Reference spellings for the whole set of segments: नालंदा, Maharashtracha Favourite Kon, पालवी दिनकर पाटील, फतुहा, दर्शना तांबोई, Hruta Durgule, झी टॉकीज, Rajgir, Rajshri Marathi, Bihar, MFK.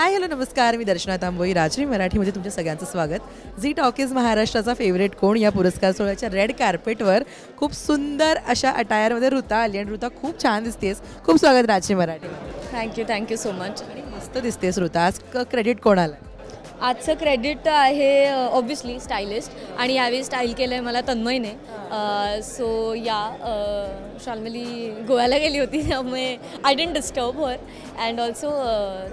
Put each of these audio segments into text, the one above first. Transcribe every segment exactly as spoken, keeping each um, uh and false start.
Hi hello नमस्कार, मी दर्शना तांबोई. राजश्री मराठीमध्ये तुमच्या सगळ्यांचं स्वागत. झी टॉकीज महाराष्ट्राचा फेवरेट कोण या पुरस्कार सोहळ्याच्या रेड कार्पेटवर खूप सुंदर अशा अटायरमध्ये ऋता आली आणि ऋता खूप छान दिसतेस. खूप स्वागत Rajshree Marathi. Thank you thank you so much. आणि मस्त दिसतेस ऋता. आज क्रेडिट कोणाला? आजचं क्रेडिट आहे ऑब्व्हियसली स्टायलिस्ट आणि यावेळी स्टाईल केलं आहे मला तन्मयने. सो या शाल्मली गोव्याला गेली होती त्यामुळे I don't disturb her and also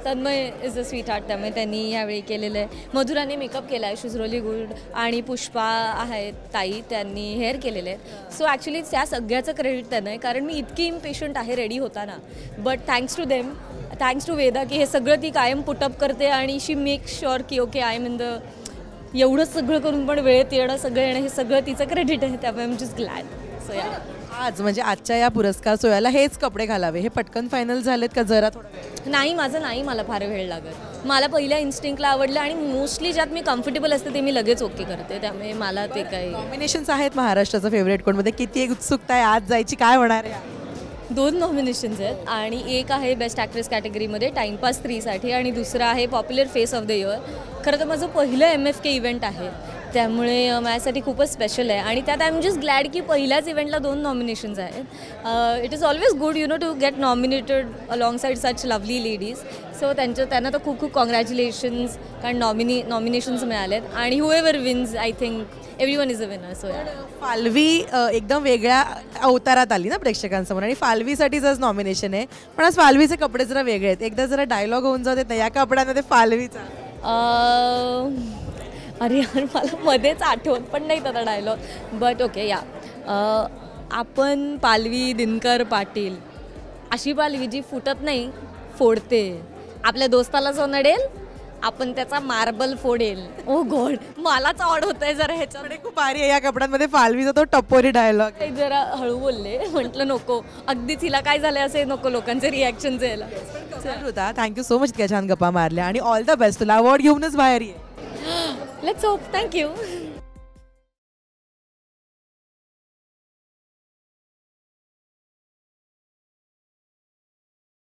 Tanmay is a sweet heart त्यामुळे त्यांनी यावेळी केलेलं आहे. मधुराने मेकअप केला आहे, शी इज रिअली गुड. आणि पुष्पा आहेत ताई, त्यांनी हेअर केलेले आहेत. सो ॲक्च्युली त्या सगळ्याचं क्रेडिट त्यांना आहे कारण मी इतकी इम्पेशंट आहे रेडी होताना. But thanks to them, thanks to Veda की हे सगळं ती कायम पुटअप करते आणि शी मेक शुअर की okay I am in the एवढं सगळं करून पण वेळेत येणं सगळं येणं हे सगळं तिचं क्रेडिट आहे त्यामुळे I am just glad. So या आज म्हणजे आजच्या या पुरस्कार सोहळ्याला हेच कपडे घालावे. हे पटकन फायनल झालेत का जरा थोडं? नाही माझं नाही, मला फार वेळ लागत. मला पहिल्या इन्स्टिंक्टला आवडलं आणि मोस्टली ज्यात मी कम्फर्टेबल असते ते मी लगेच ओके करते त्यामुळे मला ते काही नॉमिनेशन्स आहेत महाराष्ट्राचा फेवरेट कोणमध्ये. किती एक उत्सुकता आहे आज जायची, काय होणार आहे? दोन नॉमिनेशन्स आहेत आणि एक आहे बेस्ट ॲक्ट्रेस कॅटेगरीमध्ये टाइमपास थ्रीसाठी आणि दुसरं आहे popular face of the year. खरं तर माझं पहिलं एम एफ के इव्हेंट आहे त्यामुळे माझ्यासाठी खूपच स्पेशल आहे आणि त्यात आय एम जस्ट ग्लॅड की पहिल्याच इव्हेंटला दोन नॉमिनेशन्स आहेत. It is always good you know to get nominated alongside such lovely ladies. So त्यांच्या त्यांना तर खूप खूप कॉंग्रॅच्युलेशन्स कारण नॉमिनी नॉमिनेशन्स मिळालेत आणि whoever wins I think everyone is a winner. So Palavi एकदम वेगळ्या अवतारात आली ना प्रेक्षकांसमोर आणि पालवीसाठीच आज नॉमिनेशन आहे. पण आज पालवीचे कपडे जरा वेगळे आहेत. एकदा जरा डायलॉग होऊन जात नाही या कपड्यांमध्ये पालवीचा. अरे यार मला मध्येच आठवण पण नाही त्याचा डायलॉग. बट ओके या आपण पालवी दिनकर पाटील अशी पालवी जी फुटत नाही फोडते. आपल्या दोस्ताला जो नडेल आपण त्याचा मार्बल फोडेल. ओ गॉड मलाच ऑड होत आहे जरा ह्याच्याकडे. खूप भारी आहे या कपड्यांमध्ये पालवीचा तो टपोरी डायलॉग. जरा हळू बोलले म्हटलं नको अगदीच हिला काय झालं असे नको लोकांचे रिॲक्शन यायला. ऋता थँक्यू सो मच, इतक्या छान गप्पा मारल्या आणि ऑल द बेस्ट. तुला अवॉर्ड घेऊनच बाहेर ये. Let's hope. थँक्यू.